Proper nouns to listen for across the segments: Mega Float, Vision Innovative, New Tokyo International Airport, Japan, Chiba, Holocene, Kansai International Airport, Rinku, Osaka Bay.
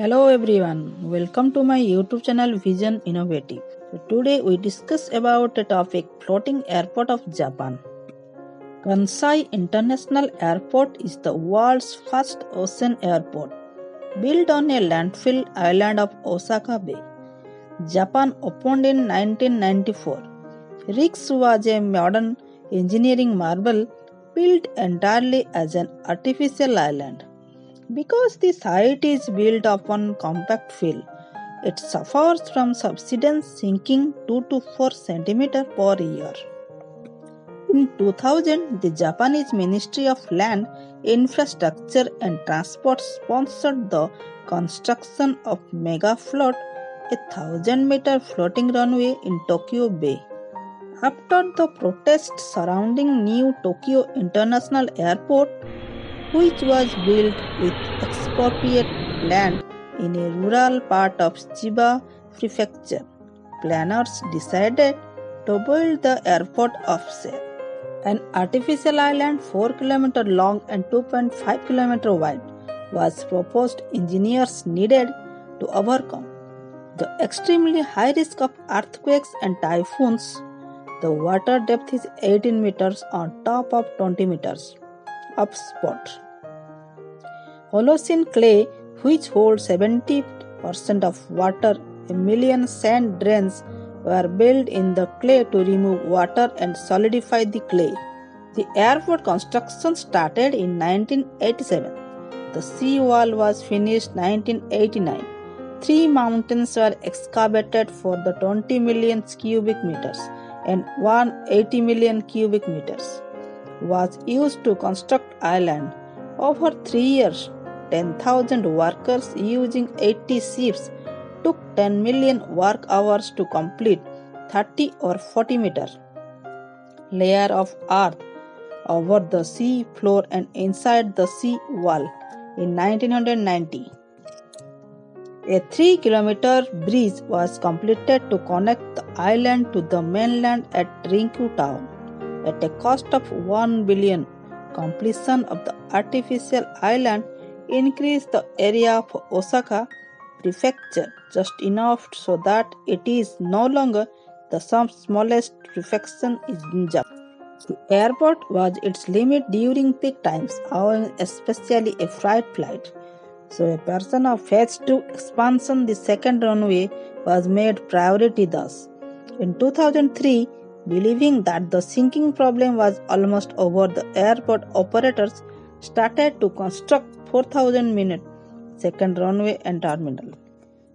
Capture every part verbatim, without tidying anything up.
Hello everyone, welcome to my YouTube channel Vision Innovative. So today we discuss about the topic floating airport of Japan. Kansai International Airport is the world's first ocean airport, built on a landfill island of Osaka Bay. Japan opened in nineteen ninety-four. Rinku was a modern engineering marvel built entirely as an artificial island. Because the site is built upon compact fill, it suffers from subsidence sinking two to four centimeters per year. In two thousand, the Japanese Ministry of Land, Infrastructure and Transport sponsored the construction of Mega Float, a one thousand meter floating runway in Tokyo Bay. After the protests surrounding New Tokyo International Airport, which was built with expropriate land in a rural part of Chiba prefecture, planners decided to build the airport offshore, an artificial island four kilometers long and two point five kilometers wide was proposed. Engineers needed to overcome the extremely high risk of earthquakes and typhoons. The water depth is eighteen meters on top of twenty meters. Of spot. Holocene clay, which holds seventy percent of water, a million sand drains were built in the clay to remove water and solidify the clay. The airport construction started in nineteen eighty-seven. The seawall was finished in nineteen eighty-nine. Three mountains were excavated for the twenty million cubic meters and one hundred eighty million cubic meters. Was used to construct island. Over three years, ten thousand workers using eighty ships took ten million work hours to complete thirty or forty meter layer of earth over the sea floor and inside the sea wall in nineteen ninety. A three kilometer bridge was completed to connect the island to the mainland at Rinku town. At a cost of one billion dollars, completion of the artificial island increased the area of Osaka prefecture just enough so that it is no longer the smallest prefecture in Japan. The airport was its limit during peak times, especially a freight flight. So a portion of phase two expansion, the second runway, was made priority thus. In two thousand three, believing that the sinking problem was almost over, the airport operators started to construct four thousand meter second runway and terminal.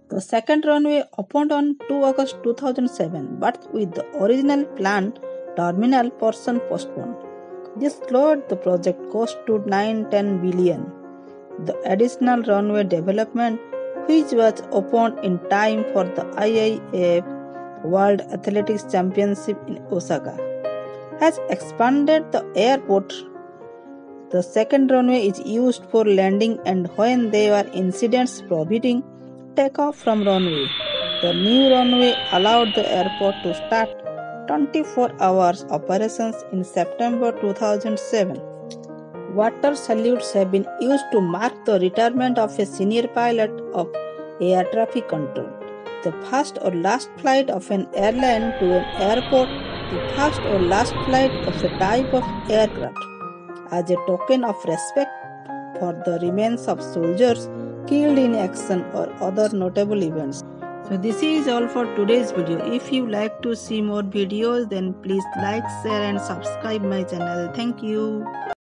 The second runway opened on the second of August two thousand seven, but with the original planned terminal portion postponed. This slowed the project cost to nine to ten billion dollars. The additional runway development, which was opened in time for the I A F World Athletics Championship in Osaka, has expanded the airport. The second runway is used for landing and, when there are incidents prohibiting takeoff from runway, the new runway allowed the airport to start twenty-four hours operations in September two thousand seven. Water salutes have been used to mark the retirement of a senior pilot of air traffic control. The first or last flight of an airline to an airport, the first or last flight of a type of aircraft. As a token of respect for the remains of soldiers killed in action or other notable events. So this is all for today's video. If you like to see more videos, then please like, share and subscribe my channel. Thank you.